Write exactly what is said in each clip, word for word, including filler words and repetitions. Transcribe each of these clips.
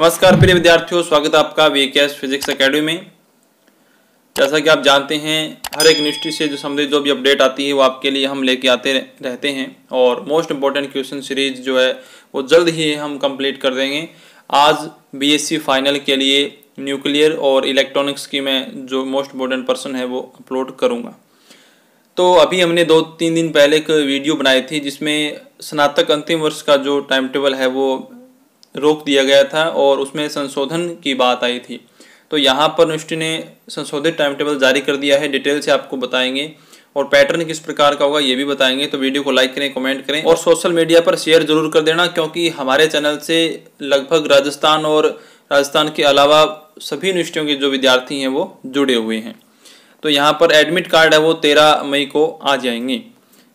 नमस्कार प्रिय विद्यार्थियों, स्वागत है आपका वीकेएस फिजिक्स अकेडमी में। जैसा कि आप जानते हैं, हर एक यूनिवर्सिटी से जो संबंधित जो भी अपडेट आती है वो आपके लिए हम लेके आते रहते हैं और मोस्ट इम्पोर्टेंट क्वेश्चन सीरीज जो है वो जल्द ही हम कंप्लीट कर देंगे। आज बीएससी फाइनल के लिए न्यूक्लियर और इलेक्ट्रॉनिक्स की मैं जो मोस्ट इम्पोर्टेंट पर्सन है वो अपलोड करूँगा। तो अभी हमने दो तीन दिन पहले एक वीडियो बनाई थी जिसमें स्नातक अंतिम वर्ष का जो टाइम टेबल है वो रोक दिया गया था और उसमें संशोधन की बात आई थी। तो यहाँ पर यूनिवर्सिटी ने संशोधित टाइम टेबल जारी कर दिया है, डिटेल से आपको बताएंगे और पैटर्न किस प्रकार का होगा ये भी बताएंगे। तो वीडियो को लाइक करें, कमेंट करें और सोशल मीडिया पर शेयर जरूर कर देना, क्योंकि हमारे चैनल से लगभग राजस्थान और राजस्थान के अलावा सभी यूनिवर्सिटियों के जो विद्यार्थी हैं वो जुड़े हुए हैं। तो यहाँ पर एडमिट कार्ड है वो तेरह मई को आ जाएंगे।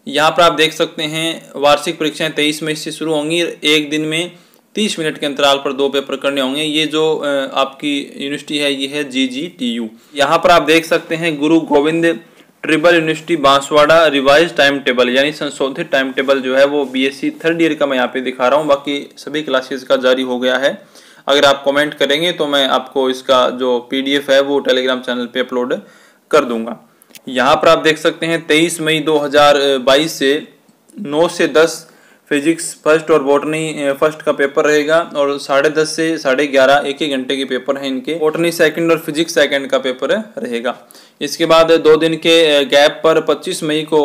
यहाँ पर आप देख सकते हैं वार्षिक परीक्षाएँ तेईस मई से शुरू होंगी। एक दिन में तीस मिनट के अंतराल पर दो पेपर करने होंगे। ये जो आपकी यूनिवर्सिटी है ये है जी जी टी यू। यहाँ पर आप देख सकते हैं Guru Govind tribal university Banswara revise time table, यानी संशोधित टाइम टेबल जो है वो बीएससी थर्ड ईयर का मैं यहाँ पे दिखा रहा हूँ, बाकी सभी क्लासेस का जारी हो गया है। अगर आप कॉमेंट करेंगे तो मैं आपको इसका जो पी डी एफ है वो टेलीग्राम चैनल पर अपलोड कर दूंगा। यहाँ पर आप देख सकते हैं तेईस मई दो हज़ार बाईस से नौ से दस फिजिक्स फर्स्ट और बॉटनी फर्स्ट का पेपर रहेगा और साढ़े दस से साढ़े ग्यारह एक एक घंटे के पेपर हैं इनके। बॉटनी सेकंड और फिजिक्स सेकंड का पेपर रहेगा। इसके बाद दो दिन के गैप पर पच्चीस मई को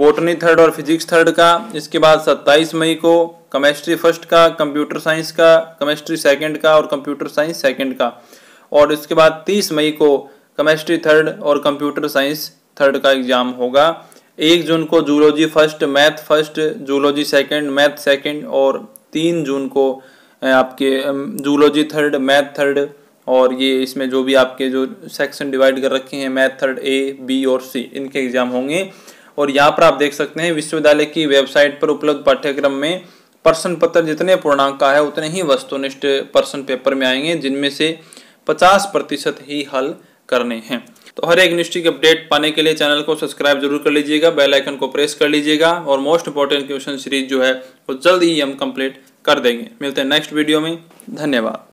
बॉटनी थर्ड और फिजिक्स थर्ड का, इसके बाद सत्ताईस मई को केमिस्ट्री फर्स्ट का, कंप्यूटर साइंस का, केमिस्ट्री सेकंड का और कंप्यूटर साइंस सेकंड का, और इसके बाद तीस मई को केमिस्ट्री थर्ड और कंप्यूटर साइंस थर्ड का एग्जाम होगा। एक जून को zoology first, math first, zoology second, math second और तीन जून को आपके जूलॉजी थर्ड, मैथ थर्ड और ये इसमें जो भी आपके जो सेक्शन डिवाइड कर रखे हैं मैथ थर्ड ए बी और सी, इनके एग्जाम होंगे। और यहाँ पर आप देख सकते हैं विश्वविद्यालय की वेबसाइट पर उपलब्ध पाठ्यक्रम में प्रश्न पत्र जितने पूर्णांक का है उतने ही वस्तुनिष्ठ प्रश्न पेपर में आएंगे, जिनमें से पचास प्रतिशत ही हल करने हैं। तो हर एक यूनिवर्सिटी के अपडेट पाने के लिए चैनल को सब्सक्राइब जरूर कर लीजिएगा, बेल आइकन को प्रेस कर लीजिएगा और मोस्ट इंपॉर्टेंट क्वेश्चन सीरीज जो है वो जल्द ही हम कंप्लीट कर देंगे। मिलते हैं नेक्स्ट वीडियो में, धन्यवाद।